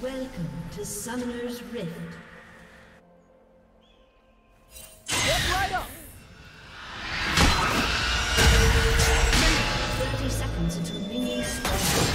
Welcome to Summoner's Rift. Get right up! 30 seconds until minions spawn.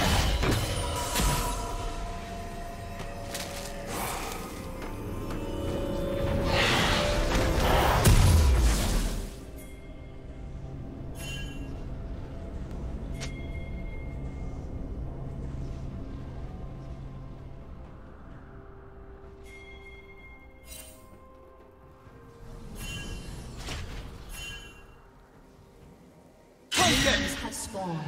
Has spawned.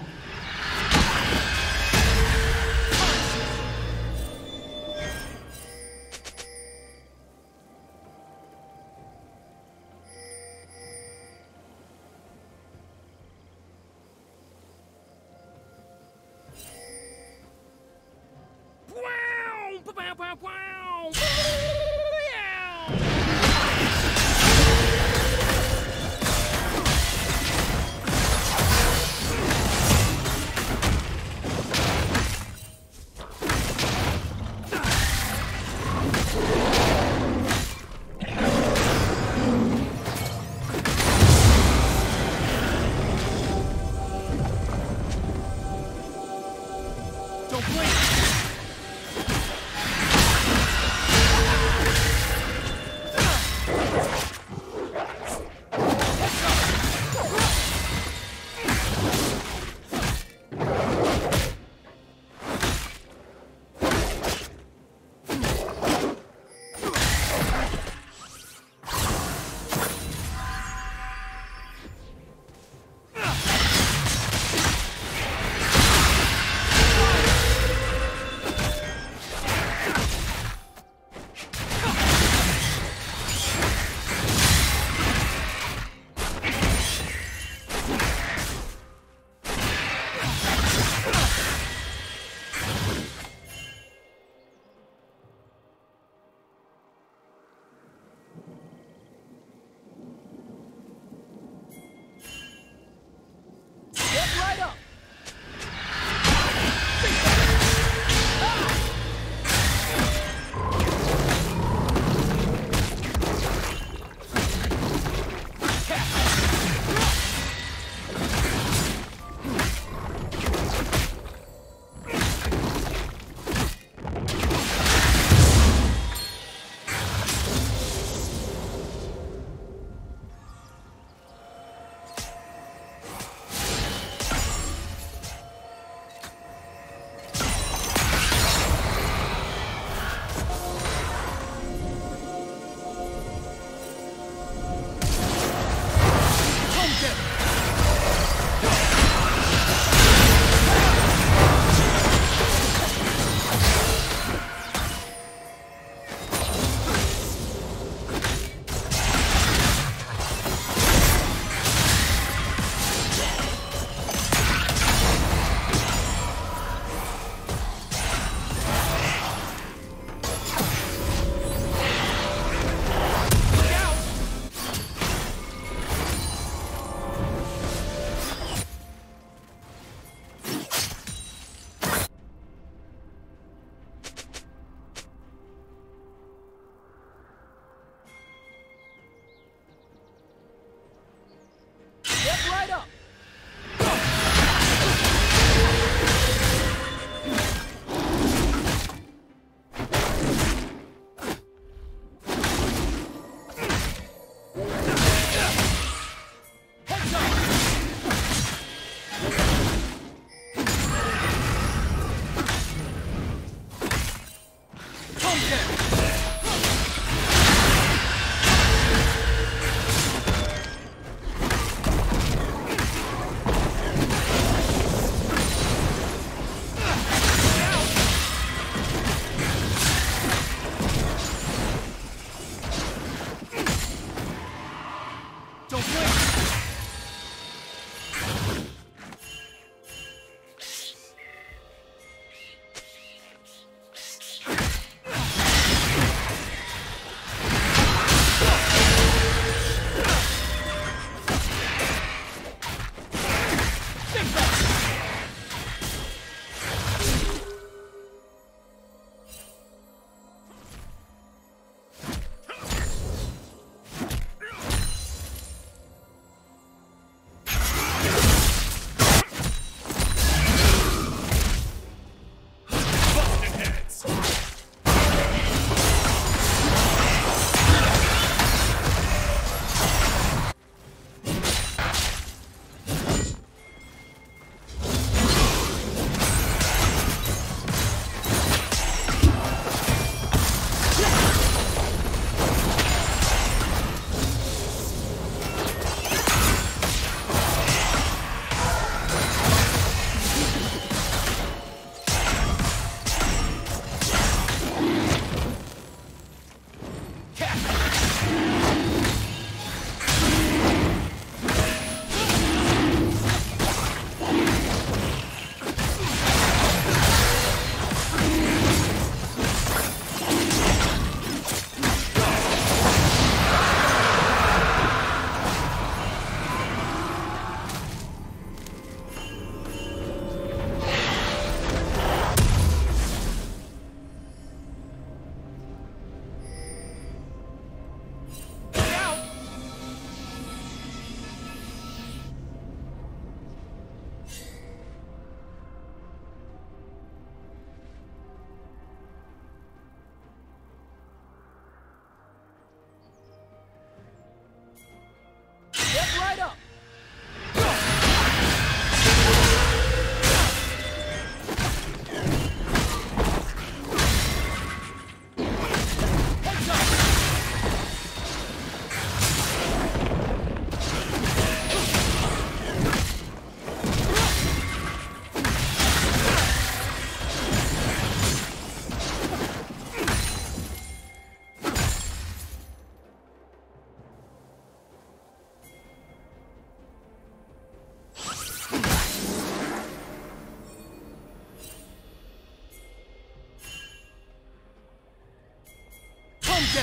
Go!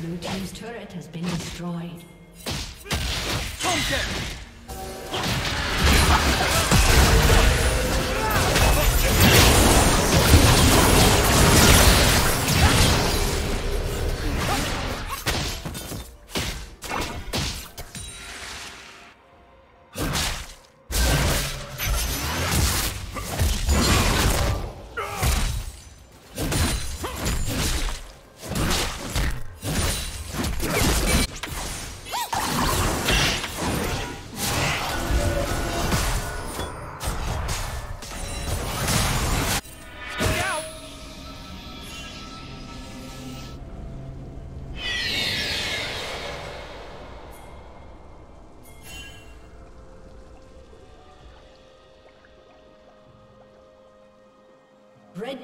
Blue team's turret has been destroyed. Red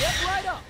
Get right up!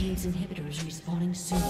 team's inhibitor is respawning soon.